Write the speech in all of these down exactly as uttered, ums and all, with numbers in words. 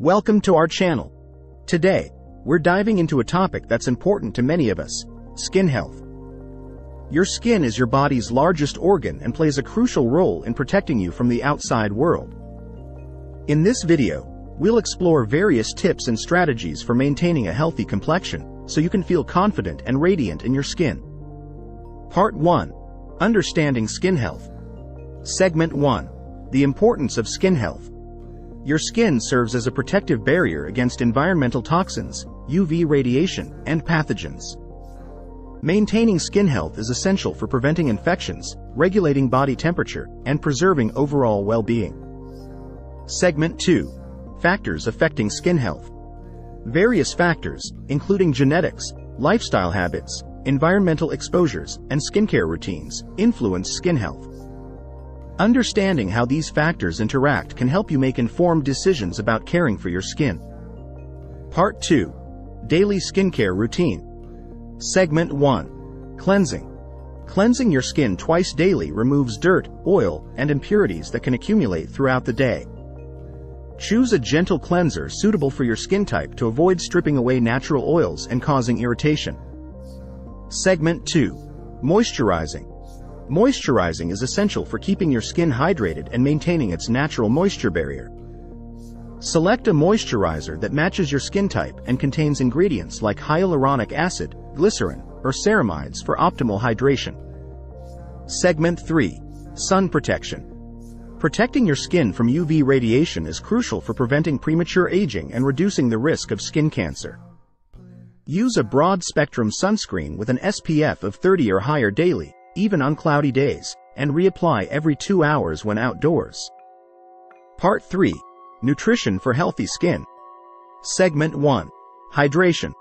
Welcome to our channel. Today, we're diving into a topic that's important to many of us, skin health. Your skin is your body's largest organ and plays a crucial role in protecting you from the outside world. In this video, we'll explore various tips and strategies for maintaining a healthy complexion, so you can feel confident and radiant in your skin. Part one. Understanding skin health. Segment one. The importance of skin health. Your skin serves as a protective barrier against environmental toxins, U V radiation, and pathogens. Maintaining skin health is essential for preventing infections, regulating body temperature, and preserving overall well-being. Segment two. Factors affecting skin health. Various factors, including genetics, lifestyle habits, environmental exposures, and skincare routines, influence skin health. Understanding how these factors interact can help you make informed decisions about caring for your skin. Part two. Daily skincare routine. Segment one. Cleansing. Cleansing your skin twice daily removes dirt, oil, and impurities that can accumulate throughout the day. Choose a gentle cleanser suitable for your skin type to avoid stripping away natural oils and causing irritation. Segment two. Moisturizing. Moisturizing is essential for keeping your skin hydrated and maintaining its natural moisture barrier. Select a moisturizer that matches your skin type and contains ingredients like hyaluronic acid, glycerin, or ceramides for optimal hydration. Segment three. Sun protection. Protecting your skin from U V radiation is crucial for preventing premature aging and reducing the risk of skin cancer. Use a broad-spectrum sunscreen with an S P F of thirty or higher daily, even on cloudy days, and reapply every two hours when outdoors. Part three. Nutrition for healthy skin. Segment one. Hydration.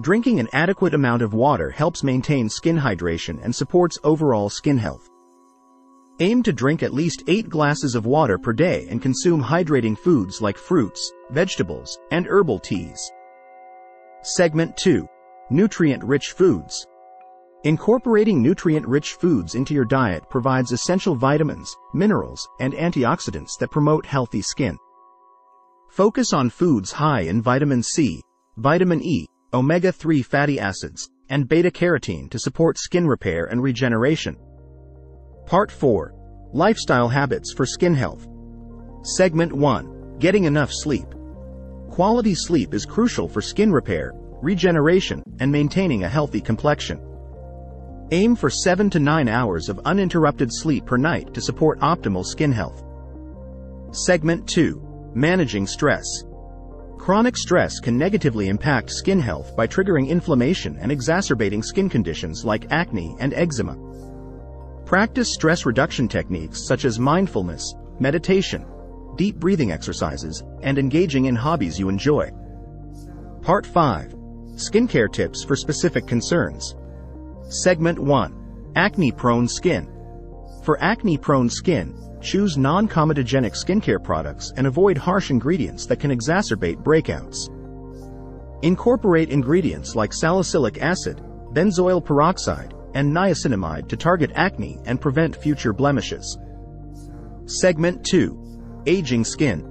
Drinking an adequate amount of water helps maintain skin hydration and supports overall skin health. Aim to drink at least eight glasses of water per day and consume hydrating foods like fruits, vegetables, and herbal teas. Segment two. Nutrient-rich foods. Incorporating nutrient-rich foods into your diet provides essential vitamins, minerals, and antioxidants that promote healthy skin. Focus on foods high in vitamin C, vitamin E, omega three fatty acids, and beta-carotene to support skin repair and regeneration. Part four. Lifestyle habits for skin health. Segment one. Getting enough sleep. Quality sleep is crucial for skin repair, regeneration, and maintaining a healthy complexion. Aim for seven to nine hours of uninterrupted sleep per night to support optimal skin health. Segment two. Managing stress. Chronic stress can negatively impact skin health by triggering inflammation and exacerbating skin conditions like acne and eczema. Practice stress reduction techniques such as mindfulness, meditation, deep breathing exercises, and engaging in hobbies you enjoy. Part five. Skincare tips for specific concerns. Segment one. Acne-prone skin. For acne-prone skin, choose non-comedogenic skincare products and avoid harsh ingredients that can exacerbate breakouts. Incorporate ingredients like salicylic acid, benzoyl peroxide, and niacinamide to target acne and prevent future blemishes. Segment two. Aging skin.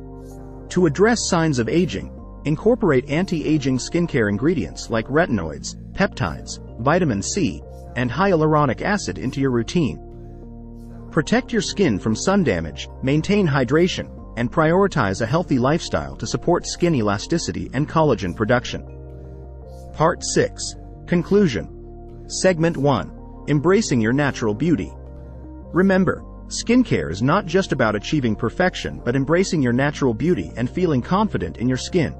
To address signs of aging, incorporate anti-aging skincare ingredients like retinoids, peptides, vitamin C, and hyaluronic acid into your routine. Protect your skin from sun damage, maintain hydration, and prioritize a healthy lifestyle to support skin elasticity and collagen production. Part six. Conclusion. Segment one. Embracing your natural beauty. Remember, skincare is not just about achieving perfection but embracing your natural beauty and feeling confident in your skin.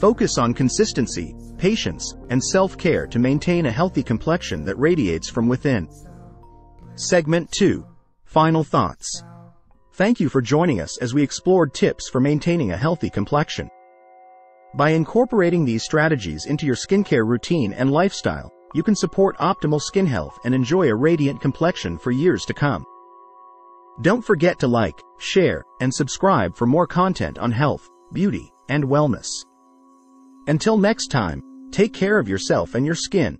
Focus on consistency, patience, and self-care to maintain a healthy complexion that radiates from within. Segment two. Final thoughts. Thank you for joining us as we explored tips for maintaining a healthy complexion. By incorporating these strategies into your skincare routine and lifestyle, you can support optimal skin health and enjoy a radiant complexion for years to come. Don't forget to like, share, and subscribe for more content on health, beauty, and wellness. Until next time, take care of yourself and your skin.